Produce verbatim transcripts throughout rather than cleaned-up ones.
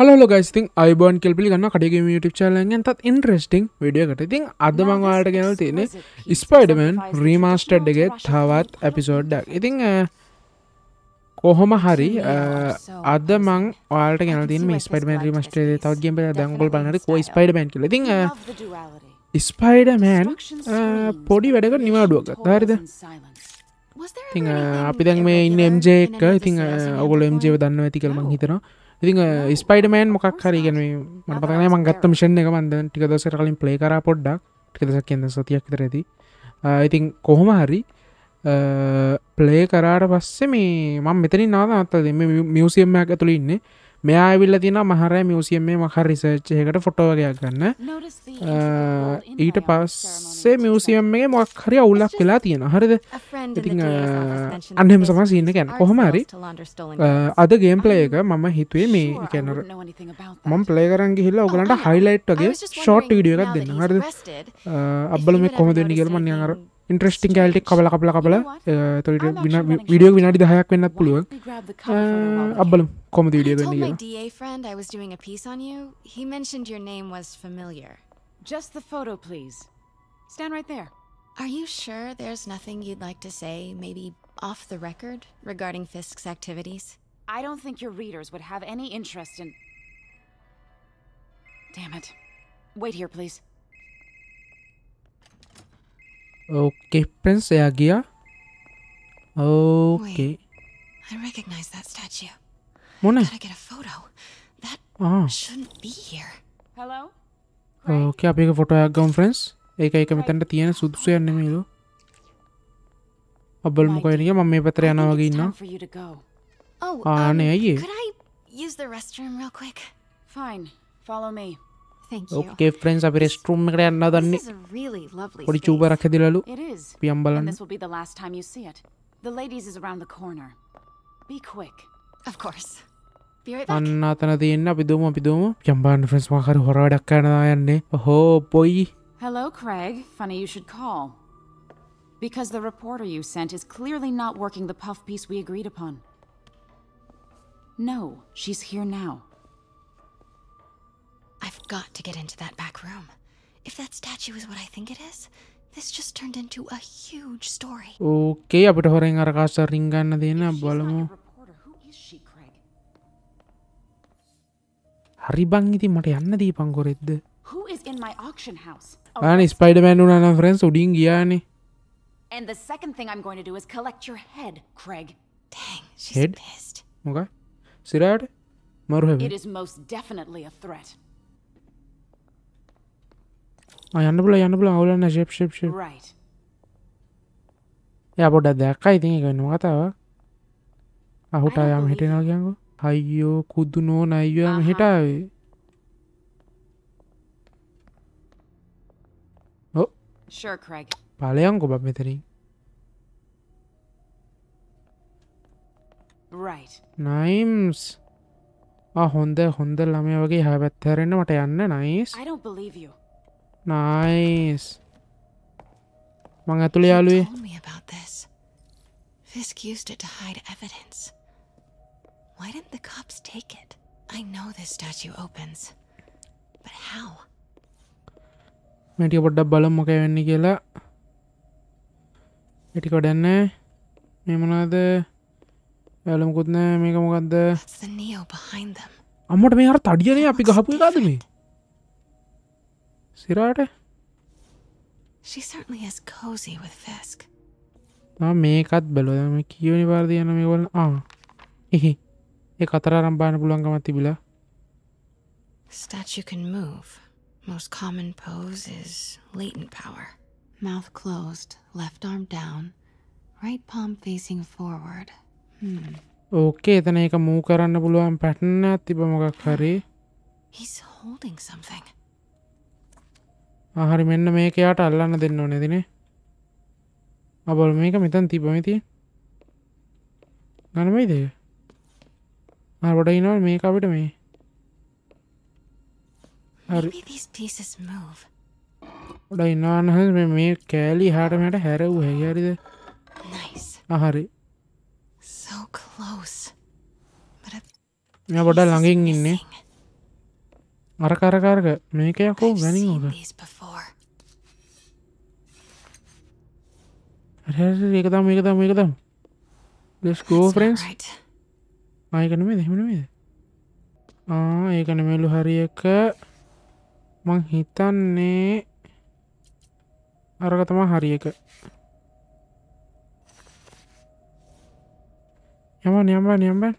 Hello, hello guys, think I burn kill pili ganna kade game YouTube channel එකෙන් තත් interesting video එකට. ඉතින් අද මම ඔයාලට ගෙනල් තියෙන්නේ Spider-Man Remastered එකේ තවත් episode එකක්. ඉතින් කොහොම හරි අද මම ඔයාලට ගෙනල් තියෙන්නේ මේ Spider-Man Remastered එකේ තවත් game එකක්. දැන් ඔයගොල්ලෝ බලන්න කොයි Spider-Man කියලා. ඉතින් Spider-Man පොඩි වැඩකට නිවාඩුවක් ගත්තා. හරිද? ඉතින් අපි දැන් මේ ඉන්නේ M J එක. ඉතින් ඔයගොල්ලෝ M J ව දන්නවා ඇති කියලා මම හිතනවා. ඉතින් ස්පයිඩර්මෑන් මොකක් හරි කියන්නේ මට පතා නැහැ මම ගත්ත මිෂන් එක මම දැන් ටික දවසකට කලින් ප්ලේ කරා පොඩ්ඩක් ටික දවසක් කියන්නේ සතියක් විතර ඇති. ඉතින් කොහොම හරි ප්ලේ කරාට පස්සේ මේ මම මෙතනින් නවත්තලා මේ මියුසියම් එකක් ඇතුළේ ඉන්නේ. මෙයා ආවිල්ලා තියෙනවා මහරෑ මියුසියම් එකේ මොකක් හරි රිසර්ච් එකකට ෆොටෝ වගේක් ගන්න. ඊට පස්සේ මියුසියම් එකේ මොකක් හරි අවුලක් වෙලා තියෙනවා. හරිද? ඉතින් අන්නේම සමා සීන් එක යන. කොහොම හරි අද ගේම් ප්ලේ එක මම හිතුවේ මේ කියන්නේ මම ප්ලේ කරන් ගිහිල්ලා ඔයගලන්ට highlight වගේ short video එකක් දෙන්න. හරිද? අබ්බල මේ කොහොමද වෙන්නේ කියලා මම නිකන් අර interesting quality කබල කබල කබල video විනාඩි දහයක් වෙන්නත් පුළුවන්. අබ්බල I told my D A friend I was doing a piece on you. He mentioned your name was familiar. Just the photo, please. Stand right there. Are you sure there's nothing you'd like to say, maybe off the record, regarding Fisk's activities? I don't think your readers would have any interest in... Damn it. Wait here, please. Okay, Prince Agia. Okay. Wait. I recognize that statue. Mona. Gotta get a photo. That ah. shouldn't be here. Hello? Oh, okay, I'll photo a gum, friends. Ek ek metan tiyan sudsu yanne melo. Abbal mukoyaniya mamme patra yana wage inna. Oh, ah, um, ne ayiye. Could I use the restroom real quick? Fine. Follow me. Thank you. Okay, friends, api restroom ekata yanna danne. This is a really lovely. Podi chuba rakha dilalu. It is. Piyam balanne. This will be the last time you see it. The ladies is around the corner. Be quick. Of course. Be right back. Anna tana deenna api domu api domu. Jamban friends ma karu hora wadak karanawa yanne. Oho boy. Hello Craig. Funny you should call. Because the reporter you sent is clearly not working the puff piece we agreed upon. No, she's here now. I've got to get into that back room. If that statue is what I think it is, this just turned into a huge story. Okay, apita horen ara kaasa ring ganna deenna balamu. Haribangiti mata yanna deepan koredda who is in my auction house ana Spider-Man unana friends udin giyane and the second thing I'm going to do is collect your head Craig dang she's head? pissed moga sirayata maru have it is most definitely a threat ah yanna bula yanna bula awulanna shape shape shape right ya boda dakka ithin eka wenna kathawa ahuta yam hitena giyango අයියෝ කුදු නෝන අයියෝ මම හෙට ආවේ. ඔව්. Sure Craig. බලයන්කො බබ මෙතනින්. Right. Nice. ආ හොඳ හොඳ ළමයා වගේ හැබැත් හැරෙන්න මට යන්න nice. I don't believe you. Nice. මං ඇතුලේ යාළුවේ. Tell me about this. Fisk used it to hide evidence. Why didn't the cops take it? I know this statue opens. But how? මේක පොඩ්ඩක් බලමු මොකද වෙන්නේ කියලා. ඒක කොඩන්නේ. මේ මොනවද? ඔයාලා මොකුත් නැහැ. මේක මොකද්ද? The Neo behind them. අම්මට මේ අර තඩියනේ අපි ගහපු එකද මේ? සිරාට. She certainly is cozy with Fisk. ආ මේකත් බලුවා. මම කියවෙන පාර දියන මේවල ආ. එහේ එක අතරාරම් බලන්න පුළුවන්කමක් තිබිලා Statue can move. Most common pose is latent power. Mouth closed, left arm down, right palm facing forward. Hmm. Okay, එතන එක move කරන්න පුළුවන් pattern එකක් තිබ්බ මොකක් හරි. He's holding something. ආ හරි මෙන්න මේක යාට අල්ලන්න දෙන්න ඕනේ දිනේ. ආ බලමු මේක මෙතන තිබ්බ මේ තියෙන. ගන්න මේද? I would know make up to me. Maybe these pieces move. Would I know me make Kelly had a hair away? Nice. A hurry. So close. But a longing in me. अरक अरक अरक मैं क्या को नहीं होगा। अरे अरे एकदम एकदम एकदम लेट्स गो फ्रेंड्स। आइकन में देख में आ आइकन में लो हरी एक මං හිතන්නේ අරක තමයි හරි එක යමන් යමන් යමන්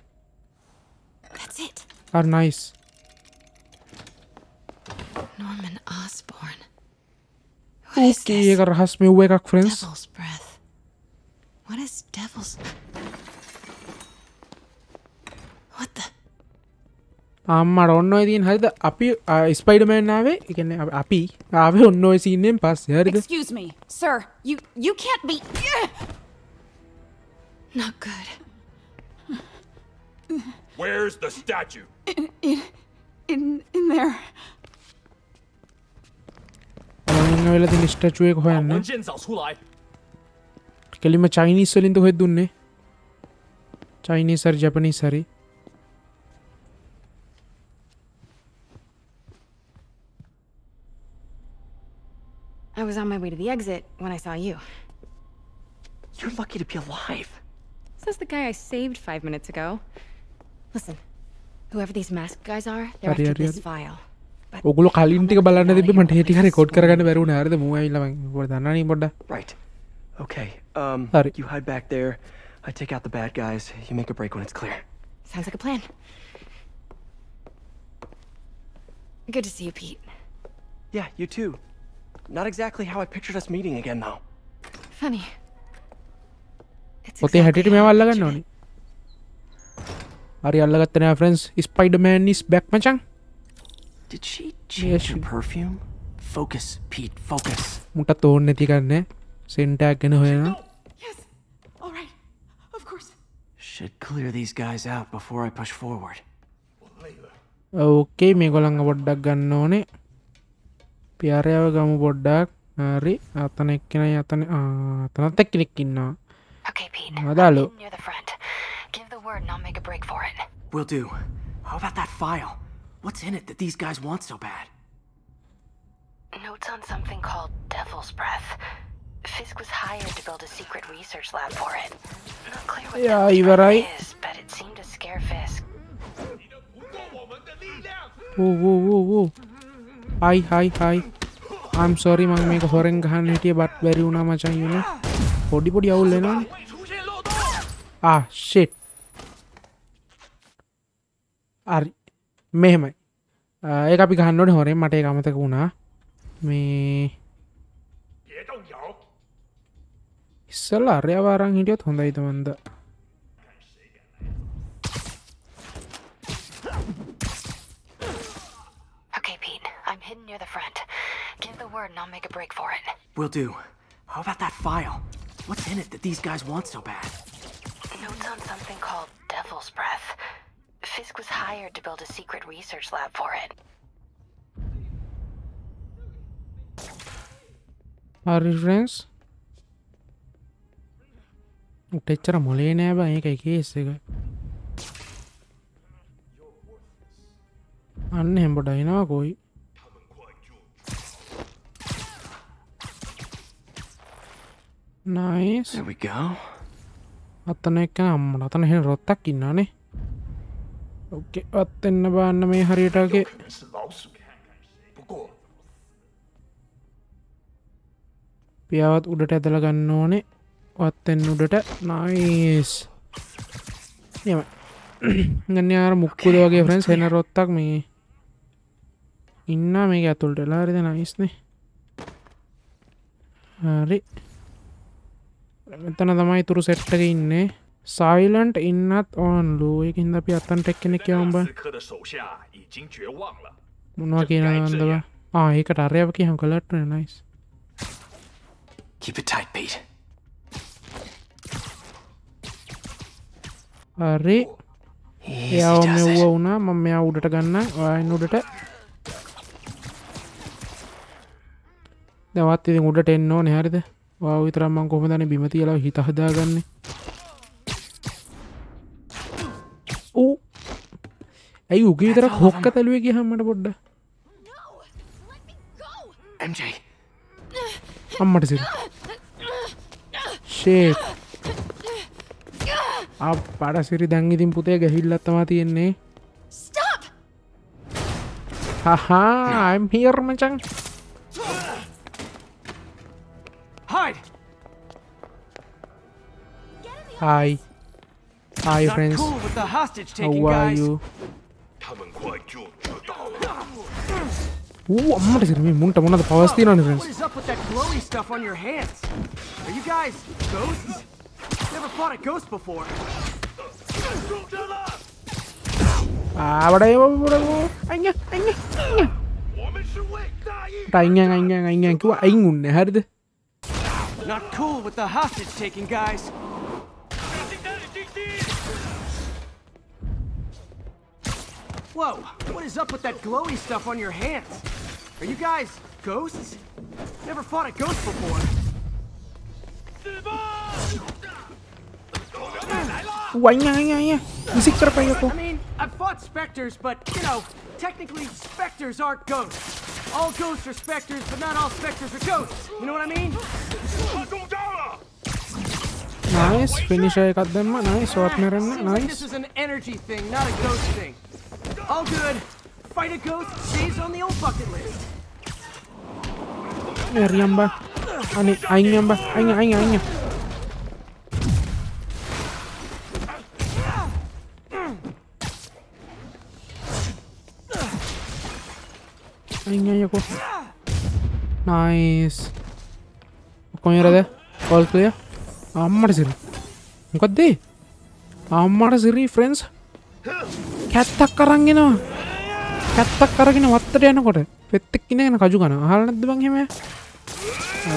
That's it. Are nice. Norman Osborn. Okay, ඒක රහස් මෙව්ව එකක් friends. Devil's breath. What is devil's What the අම්මට ඔන්න ඔය තියෙන හරිද අපි ස්පයිඩර්මෑන් ආවේ ඒ කියන්නේ අපි ආවේ ඔන්න ඔය සීන් එකෙන් පස්සේ හරිද Excuse me sir you you can't be Not good Where's the statue In in in, in there අන්න ඔයලා තියෙන ස්ටැචු එක හොයන්න කෙලිම චයිනීස් වලින් ද හොයද්ද උන්නේ චයිනීස් හරි ජපනීස් හරි I was on my way to the exit when I saw you. You're lucky to be alive. Says the guy I saved five minutes ago. Listen, whoever these masked guys are, they're after this file. ඔගොල්ලෝ කලින් ටික බලන්න තිබ්බේ මට ඒ ටික record කරගන්න බැරි වුණා හරිද මෝ ඇවිල්ලා මං පොඩ්ඩක් දන්නා නේ පොඩ්ඩක් Right. Okay. Um you hide back there. I take out the bad guys. You make a break when it's clear. Sounds like a plan. Good to see you, Pete. Yeah, you too. Not exactly how I pictured us meeting again though. Funny. It's හැටියට මේව අල්ල ගන්න ඕනේ. හරි අල්ලගත්ත නෑ friends. Spider-Man is back මචං. Did she change her perfume? Focus, Pete, focus. මුටත් ඕනේ නැති ගන්න. Scent එකක් ගැන හොයනවා. Yes. All right. Of course. Should clear these guys out before I push forward. Okay, මේගොල්ලන්ව පොඩ්ඩක් ගන්න ඕනේ. පියාරයව ගමු පොඩ්ඩක් හරි අතන එක්කෙනයි අතන ආ අතනත් එක්කෙනෙක් ඉන්නවා Okay Pete අදාලෝ near the front give the word and I'll make a break for it Will do How about that file What's in it that these guys want so bad Notes on something called Devil's Breath Fisk was hired to build a secret research lab for it Not clear what yeah, Devil's Breath right. is but it seemed to scare Fisk Whoa whoa whoa whoa Hi hi hi I'm sorry mang meka horen gahanna hitiya but beri una machan you know podi podi avul ena Ah shit Ari mehemai ek api gahanna one horen mata eka amathaka una me Issala arewa aran hitiyot hondai tamanda Hidden near the front. Give the word and I'll make a break for it. Will do. How about that file? What's in it that these guys want so bad? Notes on something called Devil's Breath. Fisk was hired to build a secret research lab for it. Are you friends? Utechara mole ne ba ekai case එක. අන්න හැම බඩ එනවා કોઈ Nice. There we go. අතන එක අම්මලා අතන හේ රොත්තක් ඉන්නවනේ. Okay. අතෙන්න බාන්න මේ හරියට ඔගේ. පියාවත් උඩට ඇදලා ගන්න ඕනේ. අතෙන් උඩට. Nice. යම. ගන්නේ ආර මුක්කුල වගේ friends හේන රොත්තක් මේ. ඉන්න මේක ඇතුළට එලා හරිද nice නේ. හරි. මෙතන තමයි තුරු සෙට් එකේ ඉන්නේ සයිලන්ට් ඉන්නත් ඕන්ලු ඒකින්ද අපි අතන්ට එක්කෙනෙක් කියවම් බා මොනවා කියනවද බා ආ ඒකට අරයව කියහම කලට් වෙන nice keep it tight Pete හරි එයාව මෙව්ව වුණා මම මෙයා උඩට ගන්න ඔයායින් උඩට දැන් වත් ඉතින් උඩට එන්න ඕනේ හරිද Wow, it's Ramon Gomadan Bimatiala Hitahadagan. Oh, are you give it a hook at the Luigi Hamadaboda? M J. I'm not it. Shit. Stop! Haha, I'm here, Machang. Hide. Hi. Hi, not friends. Cool with the hostage taking, how are guys? You? Ooh, I'm not sure. One of the powers still on, friends. What is up with that glowy stuff on your hands? Are you guys ghosts? Never fought a ghost before. Ah, what are you? What are you? I'm not. I'm not. I'm not. I'm not. I'm not. Not cool with the hostage taking, guys. Whoa, what is up with that glowy stuff on your hands? Are you guys ghosts? Never fought a ghost before. I mean, I've fought specters, but, you know, technically specters aren't ghosts. All ghosts are specters, but not all specters are ghosts. You know what I mean? Nice, finish I got them. Nice, nice. This is an energy thing, not a ghost thing. All good. Fight a ghost stays on the old bucket list. Riamba. Ani, Ainyamba. Ainya, Ainya, Ainya. Ainya, Yako. Nice. Koyerade. All clear. Ammar Ziri. Mukadde. Ammar Ziri, friends. Katak karangino, katak karangino. What the hell is that? Pettikine na kajugana. Halna dubang hime.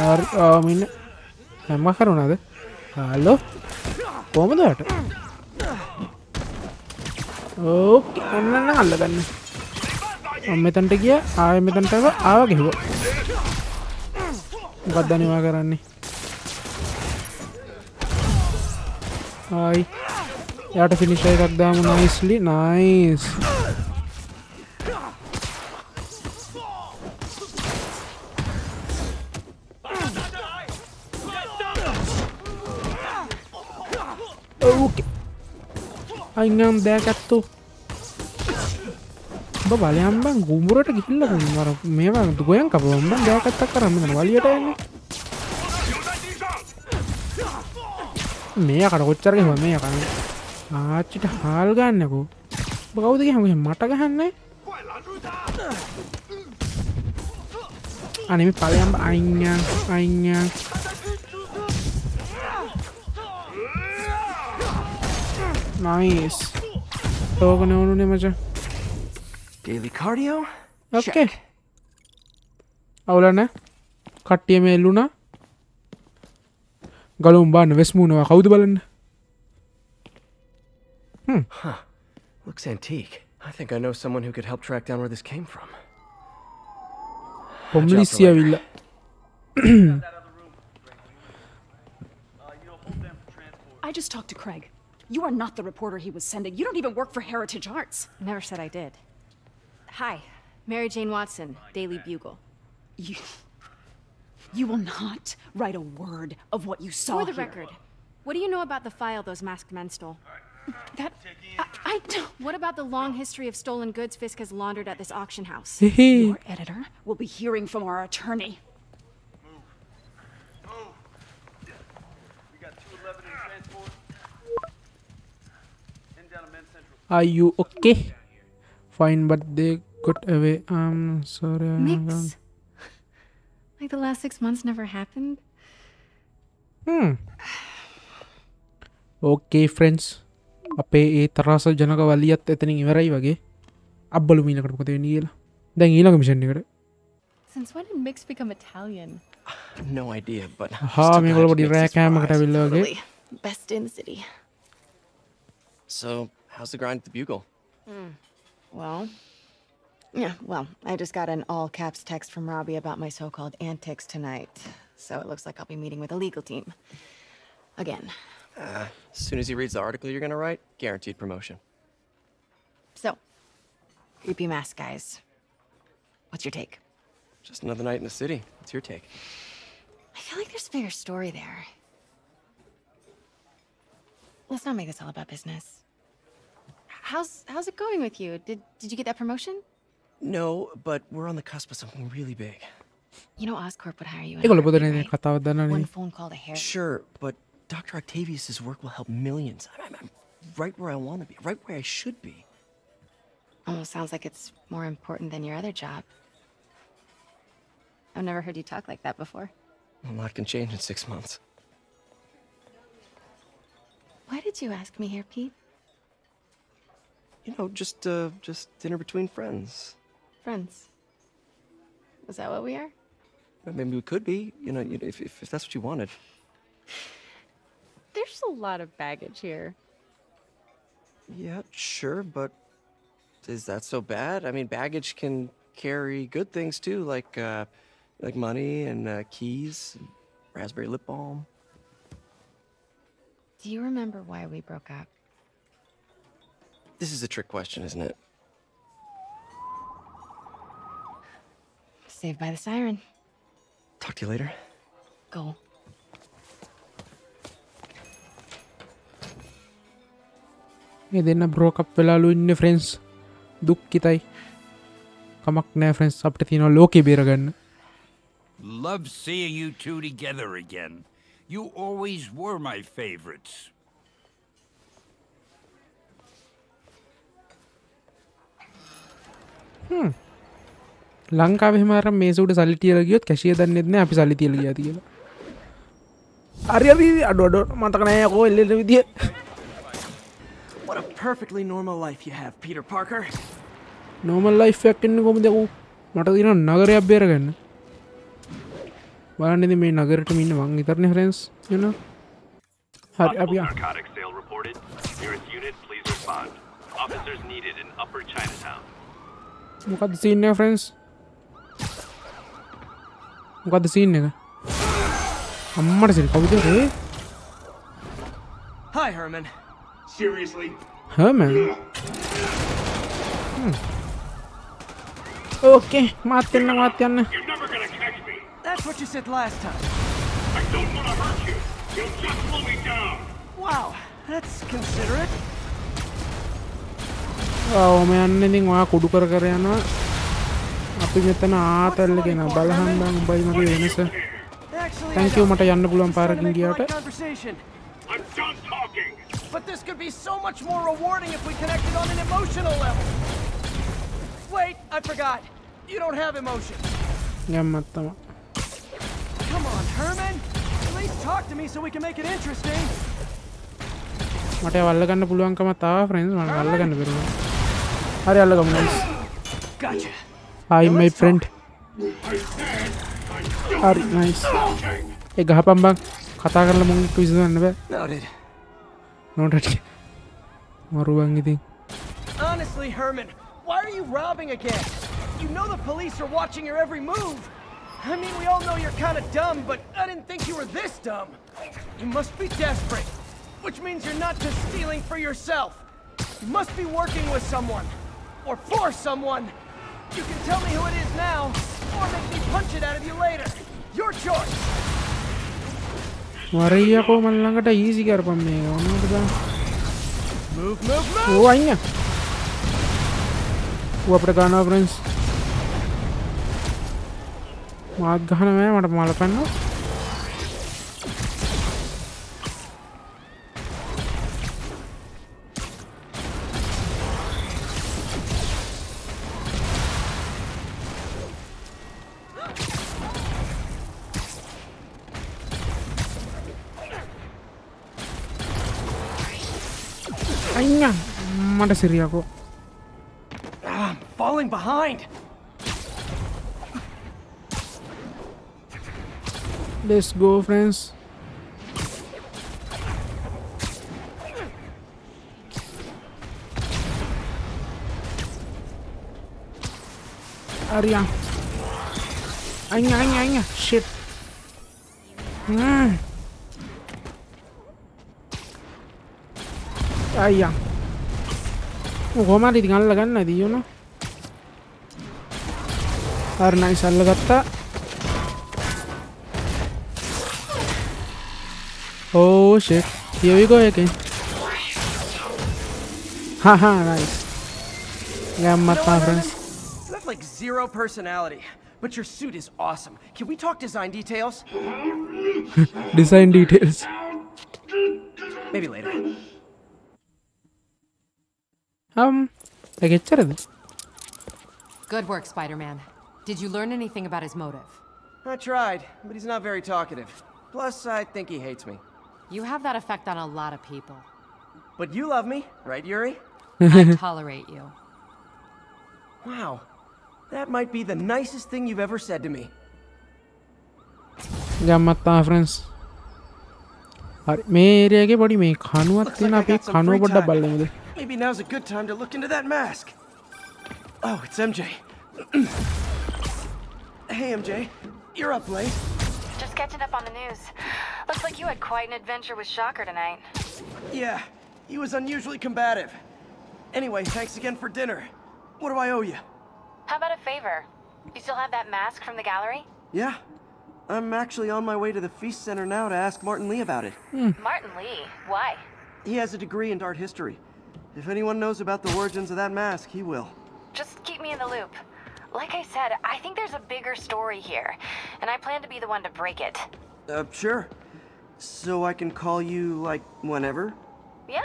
Ar, I mean, amma karuna de. Hello, come there. Okay, anna na halla ganne. Amme tante kiya, aye me tante va, awa kibo. Badani wa karani. Hi. Yeah, to finish I got them nicely. Nice. Okay. I am back at two. But I am going to go to the house. I am going to go to the Mea Karochar, Mea. Ah, it's Halgan. Go. Go to him, Matagahan. Anime Paliam, Aina, Aina. Nice. Daily cardio? Okay. Aulana? Katia Luna? Galumban, Westmuna, Haudeballen. Hmm. Huh. Looks antique. I think I know someone who could help track down where this came from. Pomlicia Villa. I just talked to Craig. You are not the reporter he was sending. You don't even work for Heritage Arts. Never said I did. Hi. Mary Jane Watson, Daily Bugle. You... You will not write a word of what you saw here. For the record, what do you know about the file those masked men stole? That... I, I don't... What about the long history of stolen goods Fisk has laundered at this auction house? Your editor will be hearing from our attorney. Move. Move. We got two eleven in transport. And down to Men's Central. Are you okay? Fine, but they got away. I'm sorry. Mix. Like the last six months never happened. Hmm. Okay, friends. Ape terasa janaka waliyat etening ivarai wage. Abbalu meena kadukothe wenni gela. Dan elaga mission ekata. Since when did Mix become Italian? No idea, but ha me gola body rakam ekata willa wage. Best in the city. So, how's the grind at the Bugle? Hmm. Well, Yeah, well, I just got an all-caps text from Robbie about my so-called antics tonight. So it looks like I'll be meeting with a legal team. Again. Uh, as soon as he reads the article you're gonna write, guaranteed promotion. So, creepy mask guys. What's your take? Just another night in the city. What's your take? I feel like there's a bigger story there. Let's not make this all about business. How's how's it going with you? Did did you get that promotion? No, but we're on the cusp of something really big. You know Oscorp would hire you in Heritage, right? One phone call to Heritage. Sure, but Doctor Octavius' work will help millions. I'm, I'm right where I want to be, right where I should be. Almost sounds like it's more important than your other job. I've never heard you talk like that before. A lot can change in six months. Why did you ask me here, Pete? You know, just, uh, just dinner between friends. Friends? Is that what we are? Well, maybe we could be, you know, if, if, if that's what you wanted. There's a lot of baggage here. Yeah, sure, but is that so bad? I mean, baggage can carry good things too, like uh, like money and uh, keys, and raspberry lip balm. Do you remember why we broke up? This is a trick question, isn't it? Saved by the siren. Talk to you later. Go. Then I broke up with friends. Dukkitai. Kamak na friends. Apte thino loki biragan. Love seeing you two together again. You always were my favorites. Hmm. Lanka bhi hamara mezu de saliti lagi hot kashiya dan ne api saliti lagi aati gela. Ari ari ado ado matak nae ko elle elle vidiya. What a perfectly normal life you have, Peter Parker. Normal life ek inne ko mudeko. Mata dina nagarayak bera ganna. Balanne me nagarata minne man itharne friends, you know. Hari api narcotic sale reported. Nearest unit, please respond. Officers needed in Upper Chinatown. Mukad scene hai friends. Mukad scene hai. Ammar se kabhi the. Hi Herman. Seriously? Herman. Hmm. Okay, Martin na Martin na. You're never gonna catch me. That's what you said last time. I don't want to hurt you. You'll just pull me down. Wow, that's considerate. Oh man, anything I could do for her, I know. After that, I had to get a balaham bang by my business. Thank you, Mata Yanna Pulam Parking Gear. I'm done talking. But this could be so much more rewarding if we connected on an emotional level. Wait, I forgot. You don't have emotion. Yeah, Matama. Come on, Herman. At least talk to me so we can make it interesting. Mata Wallaganna Pulam Kama Ta friends, man Wallaganna Pulam. Hurry, all gotcha. Hi, now my friend. Hurry, nice. Hey, Gahapam bang. Khata karla mungi twist done be. Noted. Noted. Maru bangi thing. Honestly, Herman, why are you robbing again? You know the police are watching your every move. I mean, we all know you're kind of dumb, but I didn't think you were this dumb. You must be desperate, which means you're not just stealing for yourself. You must be working with someone. Or for someone. You can tell me who it is now, or make me punch it out of you later. Your choice. Mariya ko man langata easy kar pamme. Move, move, move. Oh, aina. Oh, apne gana friends. Maag gana me mata mala panna. I'm falling behind. Let's go, friends. Aria. Anya, anya, anya. Shit. Mm. Aya. Oh, how much did you know? Our nice alagatta. Oh shit. Here we go again. Haha, nice. Yeah, my friends. You have like zero personality, but your suit is awesome. Can we talk design details? Design details. Maybe later. Um, I get it. Good work, Spider-Man. Did you learn anything about his motive? I tried, but he's not very talkative. Plus, I think he hates me. You have that effect on a lot of people. But you love me, right, Yuri? I tolerate you. Wow. That might be the nicest thing you've ever said to me. Gamata, friends. Like maybe now's a good time to look into that mask. Oh, it's M J. Hey, M J. You're up late. Just catching up on the news. Looks like you had quite an adventure with Shocker tonight. Yeah, he was unusually combative. Anyway, thanks again for dinner. What do I owe you? How about a favor? You still have that mask from the gallery? Yeah. I'm actually on my way to the Feast Center now to ask Martin Lee about it. Mm. Martin Lee? Why? He has a degree in art history. If anyone knows about the origins of that mask, he will. Just keep me in the loop. Like I said, I think there's a bigger story here, and I plan to be the one to break it. Uh, sure. So I can call you, like, whenever? Yeah,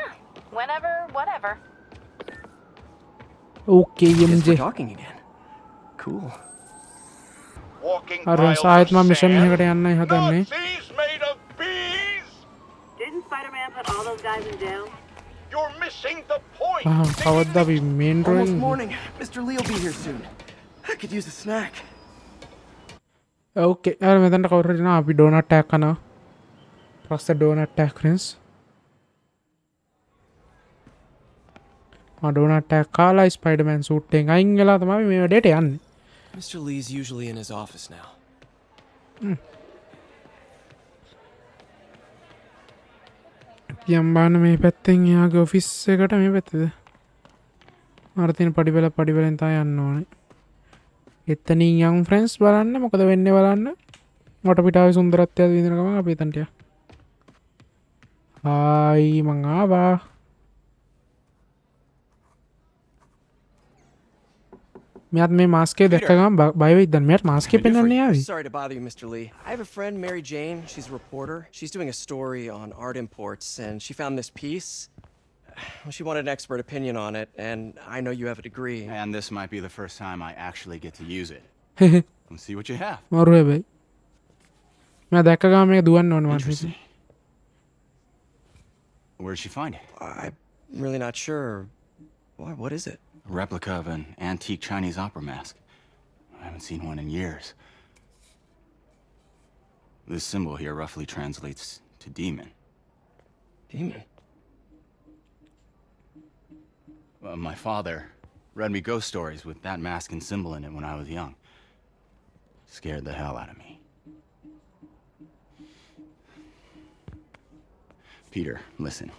whenever, whatever. Okay, M J. We're talking again. Cool. Walking piles of sand. Nazis made of bees? Didn't Spider-Man put all those guys in jail? You're missing the point. How would that be mean? Almost morning. Mister Lee will be here soon. I could use a snack. Okay, I mean, then cover na abhi donut tag kana. First donut tag friends. Ah, donut tag kala Spider-Man suit thing. Aingela thama bhi me date yan. Mister Lee's usually in his office now. Hmm. Yamban me petting ya go office se gata me pette. Martin padi bela padi bela inta yanno. Itani young friends balanna mokada wenne balanna mata pitawe sundaratya dindina gama api itanta hai mangawa meyat me mask e dekka gama bye bye dan meyat mask e pennanne yawi. Sorry to bother you, Mister Lee. I have a friend, Mary Jane. She's a reporter. She's doing a story on art imports, and she found this piece. She wanted an expert opinion on it, and I know you have a degree. And this might be the first time I actually get to use it. Let's see what you have. Interesting. Where did she find it? I'm really not sure. Why? What is it? A replica of an antique Chinese opera mask. I haven't seen one in years. This symbol here roughly translates to demon. Demon? Uh, my father read me ghost stories with that mask and symbol in it when I was young. Scared the hell out of me. Peter, listen.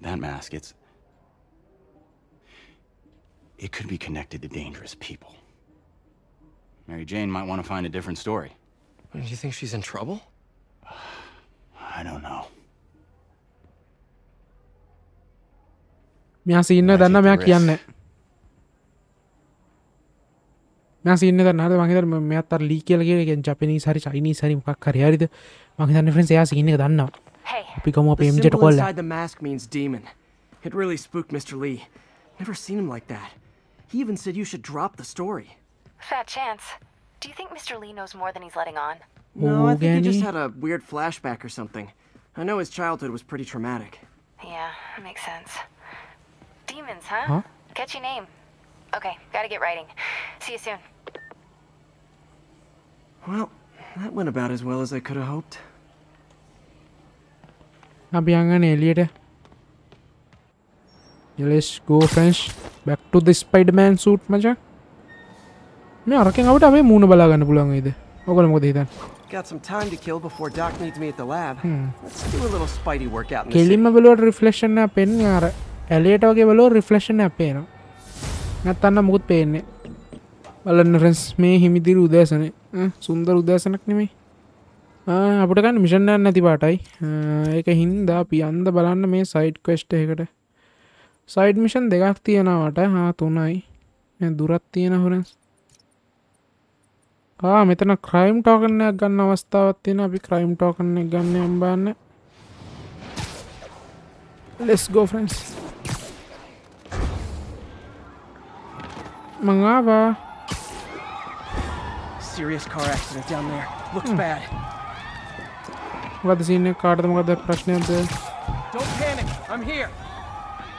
That mask, it's... it could be connected to dangerous people. Mary Jane might want to find a different story. Do you think she's in trouble? I don't know. I see no dana me kiyanne I see no dana mage dar me atar lee kiyala kiyen Japanese hari Chinese hari mokak hari harida mage danne friends eya scene ekak dannawa api gamu ape M J to call. The mask means demon. It really spooked Mister Lee. Never seen him like that. He even said you should drop the story. Fat chance. Do you think Mister Lee knows more than he's letting on? No, I think he just had a weird flashback or something. I know his childhood was pretty traumatic. Yeah, that makes sense. Demons, huh? huh? Catchy name. Okay, gotta get writing. See you soon. Well, that went about as well as I could have hoped. Let's go, friends. Back to the Spider-Man suit, maja. Got some time to kill before Doc needs me at the lab. Hmm. Let's do a little Spidey workout. Kill reflection na pen yara. Elliot, okay, well, reflection. I pain. Not a good pain. බලන්න friends මේ හිමිදිරි උදෑසන සුන්දර උදෑසනක් නෙමෙයි අපිට ගන්න mission එකක් නැති පාටයි ඒක හින්දා අපි අන්ද බලන්න මේ සයිඩ් ක්වෙස්ට් එකකට සයිඩ් මිෂන් දෙකක් තියෙනවාට හා තුනයි මම දුරක් තියෙනවා ෆ්‍රෙන්ඩ්ස් ආ මෙතන ක්‍රයිම් ටෝකන් එකක් ගන්න අවස්ථාවක් තියෙනවා අපි ක්‍රයිම් ටෝකන් එකක් ගන්න යම් බලන්න let's go friends මංගාවා serious car accident down there. Looks hmm. bad. What is in a car? The mother question is there. Don't panic. I'm here.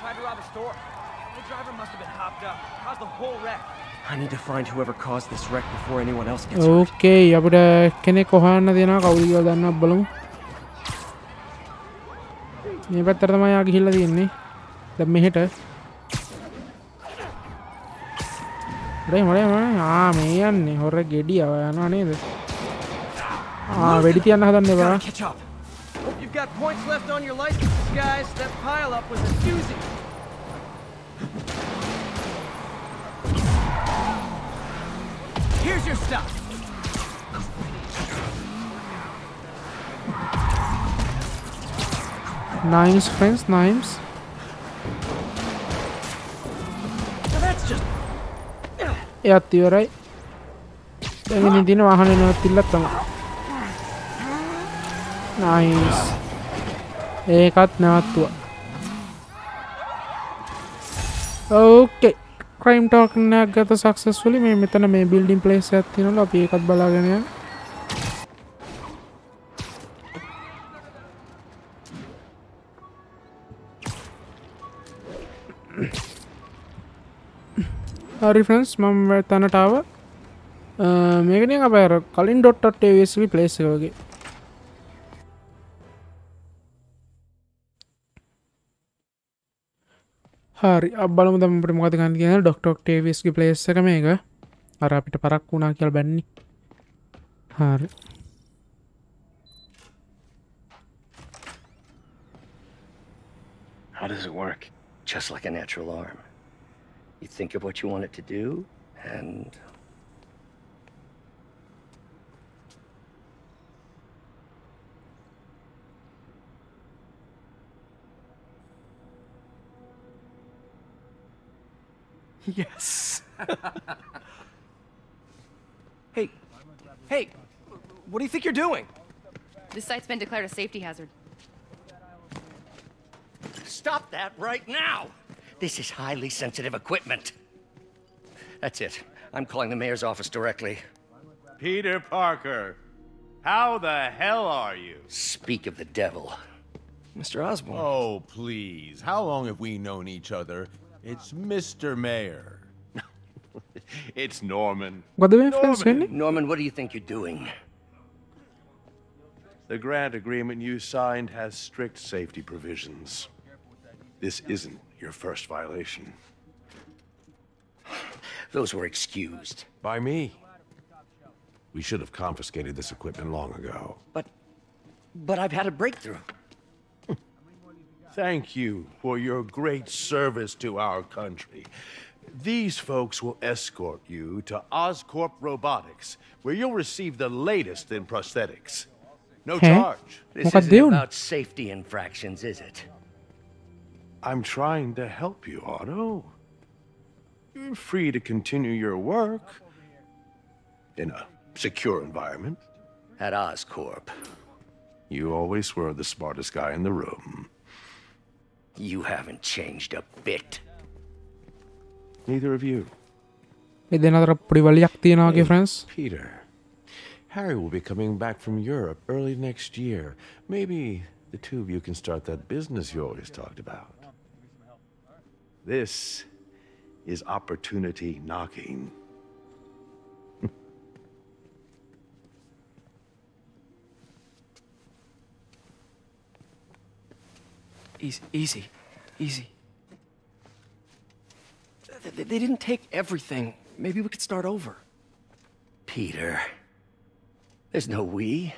tried to rob a store. The driver must have been hopped up. Caused the whole wreck. I need to find whoever caused this wreck before anyone else gets hurt. Okay, apita kene kohana dena kawudiya danna balamu. Me pattara thamai aa gihilla tiyenne. Dan meheta. Ore more more aa me yanne hore gediya yana neda. Ah, ready to catch up. Hope you've got points left on your license, guys. That pile up was a doozy. Here's your stuff. Nimes, friends, nimes. Now that's just. Yeah, you're right. I'm gonna do no one in a tilatang. Nice. Ekat naattuwa. Okay. Crime talk එකක් ගත successfully මේ මෙතන මේ building place එකක් තියෙනවා අපි ඒකත් බලාගෙන යමු. හරි friends මම මෙතනට ආවා. මේක නිකන් අපේ කලින් .octavius place එක වගේ. හරි අප බලමු දැන් අපිට මොකද ගන්න කියන්නේ ડોક્ટર ඔක්ටේවියස් ගේ ප්ලේස් එක මේක අර අපිට පරක්කු වුණා කියලා බැන්නේ හරි How does it work? Just like a natural arm. You think of what you want it to do and Yes. hey, hey, what do you think you're doing? This site's been declared a safety hazard. Stop that right now! This is highly sensitive equipment. That's it. I'm calling the mayor's office directly. Peter Parker, how the hell are you? Speak of the devil. Mister Osborn. Oh, please. How long have we known each other? It's Mister Mayor. It's Norman. What do we Norman. Norman, what do you think you're doing? The grant agreement you signed has strict safety provisions. This isn't your first violation. Those were excused. By me. We should have confiscated this equipment long ago. But, but I've had a breakthrough. Thank you for your great service to our country. These folks will escort you to Oscorp Robotics, where you'll receive the latest in prosthetics. No hey? charge. This isn't about safety infractions, is it? I'm trying to help you, Otto. You're free to continue your work in a secure environment. At Oscorp. You always were the smartest guy in the room. You haven't changed a bit. Neither of you. Hey, friends. Peter, Harry will be coming back from Europe early next year. Maybe the two of you can start that business you always talked about. This is opportunity knocking. Easy, easy, easy. They, they didn't take everything. Maybe we could start over. Peter, there's no we.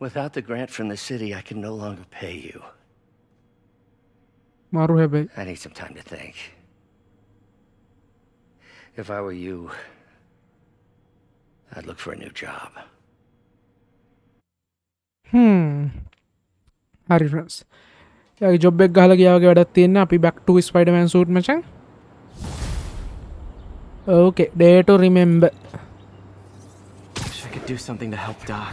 Without the grant from the city, I can no longer pay you. I need some time to think. If I were you, I'd look for a new job. Hmm. Hurry, friends. Yeah, job back gahala giya wage wadak tiyenna. Api back to Spider-Man suit machan. Okay, day to remember. Wish I could do something to help Doc.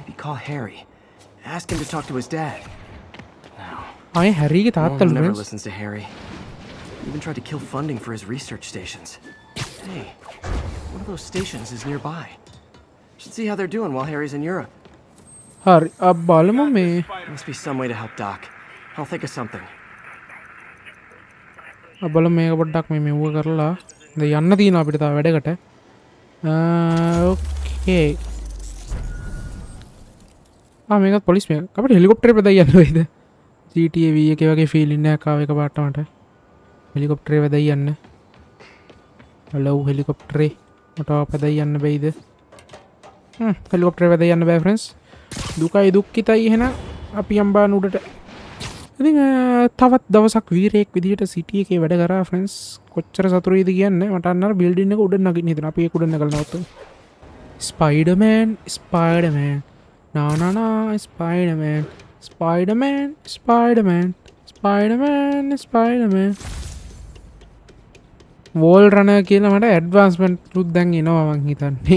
Maybe call Harry. Ask him to talk to his dad. No. I Harry ki taattal never listens to Harry. Even tried to kill funding for his research stations. Hey, one of those stations is nearby. Should see how they're doing while Harry's in Europe. Harry, ab balmo me. Must be some way to help Doc. I'll think of something. Ab balmo me ab Doc me me wo karala. The yanna dina apita weda kata. Ah, okay. Ah, me got police me. Kapat helicopter pe da yanna ida. G T A V ke wage feel inna ka weka baata mata. Helicopter එක වැදයි යන්න. Hello helicopter. මට අපදයි යන්න බෑයිද? හ්ම් helicopter එක වැදයි යන්න බෑ friends. දුකයි දුක්කිතයි එහෙනම් අපි යම්බාන උඩට. ඉතින් තවත් දවසක් වීරයෙක් විදිහට සිටි එකේ වැඩ කරා friends. කොච්චර සතුටුයිද කියන්නේ මට අන්න අර බිල්ඩින් එක උඩ නගින්න හිතෙනවා. අපි ඒක උඩ නගලා නවත්තමු. Spider-Man, Spider-Man. Na na na Spider-Man. Spider-Man, Spider-Man. Spider-Man, Spider-Man. Wall runner කියලා මට ඇඩ්වාන්ස්මන්ට් තුත් දැන් එනවා මං හිතන්නේ.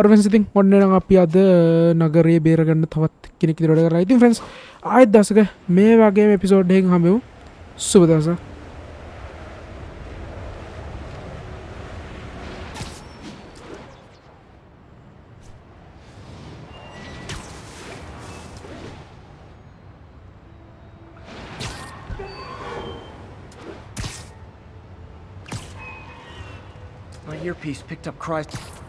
Friends, I think one day අපි අද නගරේ බේරගන්න තවත් කෙනෙක් ඉදිරියට වැඩ කරලා. ඉතින් friends, ආයෙත් දවසක මේ වගේම එපිසෝඩ් එකකින් හම්බෙමු. සුබ දවසක්. My earpiece picked up cries.